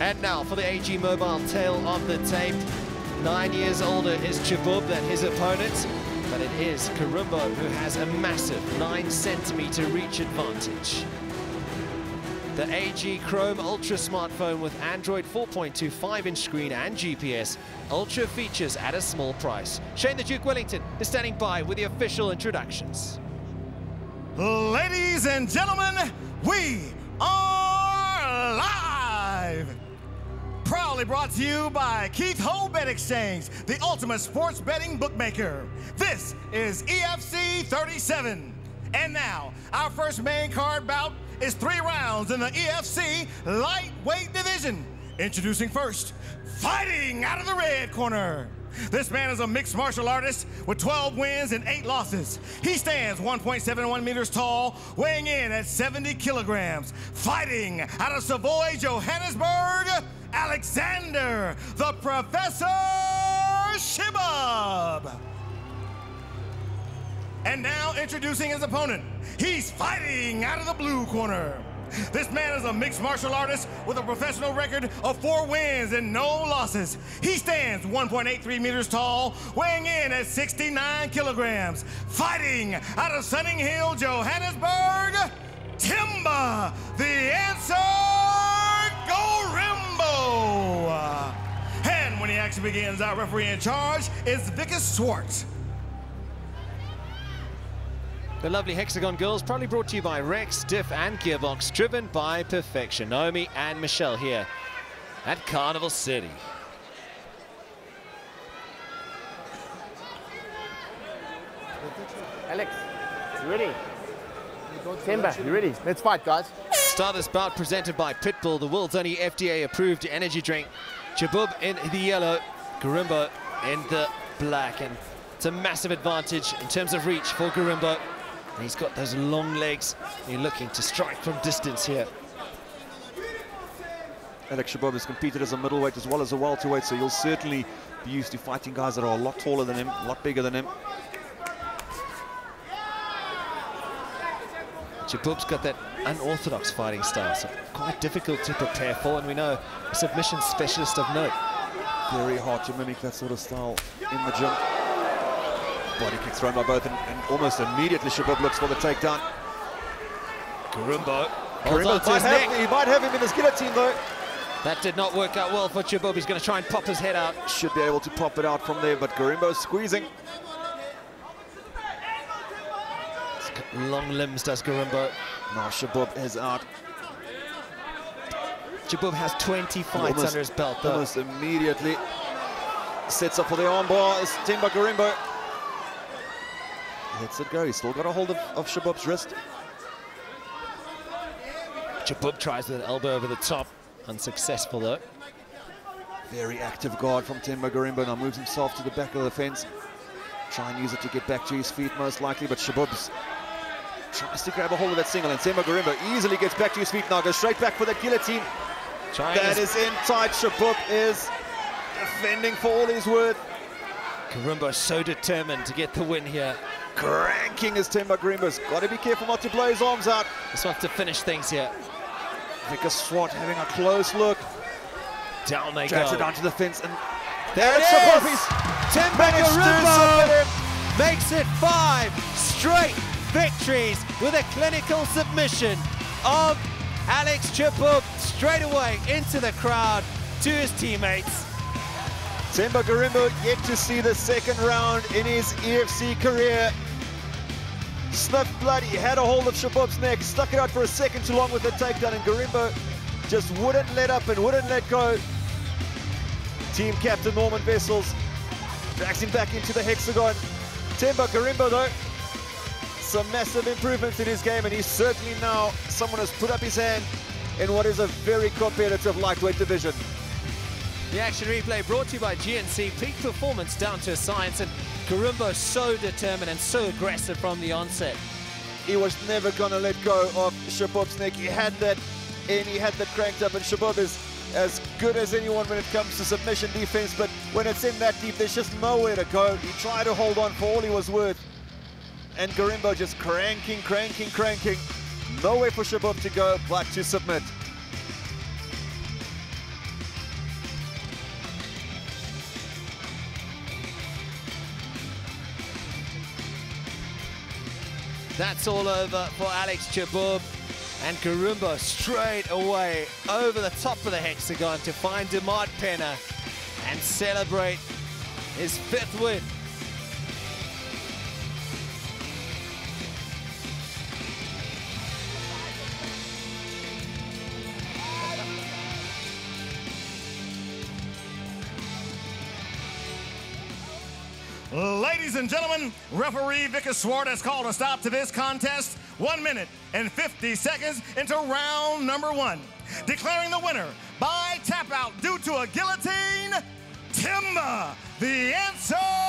And now for the AG Mobile tail of the tape. 9 years older is Cheboub than his opponent, but it is Gorimbo who has a massive 9 centimeter reach advantage. The AG Chrome Ultra smartphone with Android 4.25-inch screen and GPS. Ultra features at a small price. Shane the Duke Wellington is standing by with the official introductions. Ladies and gentlemen, we are live! Proudly brought to you by Keith Ho Bet Exchange, the ultimate sports betting bookmaker. This is EFC 37. And now, our first main card bout is 3 rounds in the EFC lightweight division. Introducing first, fighting out of the red corner. This man is a mixed martial artist with 12 wins and 8 losses. He stands 1.71 meters tall, weighing in at 70 kilograms. Fighting out of Savoy, Johannesburg, Alexander, the Professor Cheboub. And now introducing his opponent. He's fighting out of the blue corner. This man is a mixed martial artist with a professional record of 4 wins and no losses. He stands 1.83 meters tall, weighing in at 69 kilograms. Fighting out of Sunning Hill, Johannesburg, Themba, the answer, Gorimbo. And when the action begins, our referee in charge is Vicus Swartz. The lovely Hexagon Girls, proudly brought to you by Rex Stiff and Gearbox, driven by perfection. Naomi and Michelle here at Carnival City. Alex, you ready? Themba, you ready? Let's fight, guys. Start this bout presented by Pitbull, the world's only FDA-approved energy drink. Cheboub in the yellow, Gorimbo in the black. And it's a massive advantage in terms of reach for Gorimbo. And he's got those long legs. He's looking to strike from distance here. Alex Cheboub has competed as a middleweight as well as a welterweight, so you'll certainly be used to fighting guys that are a lot taller than him, a lot bigger than him. Cheboub's got that unorthodox fighting style, so quite difficult to prepare for, and we know a submission specialist of note. Very hard to mimic that sort of style in the gym. Body kick thrown by both, and almost immediately Cheboub looks for the takedown. Gorimbo holds on to his neck. He might have him in his guillotine though. That did not work out well for Cheboub. He's going to try and pop his head out. Should be able to pop it out from there, but Gorimbo's squeezing. He's got long limbs, does Gorimbo. Now Cheboub is out. Cheboub has 20 fights almost under his belt though. Almost immediately sets up for the armbar. It's Themba Gorimbo. Let's it go. He's still got a hold of Cheboub's wrist. Cheboub tries with an elbow over the top. Unsuccessful, though. Very active guard from Themba Gorimbo. Now moves himself to the back of the fence. Try and use it to get back to his feet, most likely. But Cheboub tries to grab a hold of that single. And Themba Gorimbo easily gets back to his feet now. Goes straight back for that guillotine. That is in tight. Cheboub is defending for all he's worth. Gorimbo so determined to get the win here. Cranking is Themba Gorimbo's. Got to be careful not to blow his arms out. He's got to finish things here. Vicus Swartz having a close look. Down they go. It down to the fence, and there it is. Themba Gorimbo makes it 5 straight victories with a clinical submission of Alex Cheboub straight away into the crowd to his teammates. Themba Gorimbo yet to see the second round in his EFC career. Sniffed blood, he had a hold of Cheboub's neck, stuck it out for a second too long with the takedown, and Gorimbo just wouldn't let up and wouldn't let go. Team captain Norman Vessels backs him back into the hexagon. Themba Gorimbo though, some massive improvements in his game, and he's certainly now someone who's put up his hand in what is a very competitive lightweight division. The action replay brought to you by GNC, peak performance down to a science, and Gorimbo so determined and so aggressive from the onset. He was never going to let go of Cheboub's neck. He had that, and he had that cranked up, and Cheboub is as good as anyone when it comes to submission defense, but when it's in that deep, there's just nowhere to go. He tried to hold on for all he was worth, and Gorimbo just cranking. No way for Cheboub to go but to submit. That's all over for Alex Cheboub. And Gorimbo straight away over the top of the hexagon to find Demar Penner and celebrate his 5th win. Ladies and gentlemen, referee Vicus Swartz has called a stop to this contest 1 minute and 50 seconds into round number 1. Declaring the winner by tap out due to a guillotine, Themba. The answer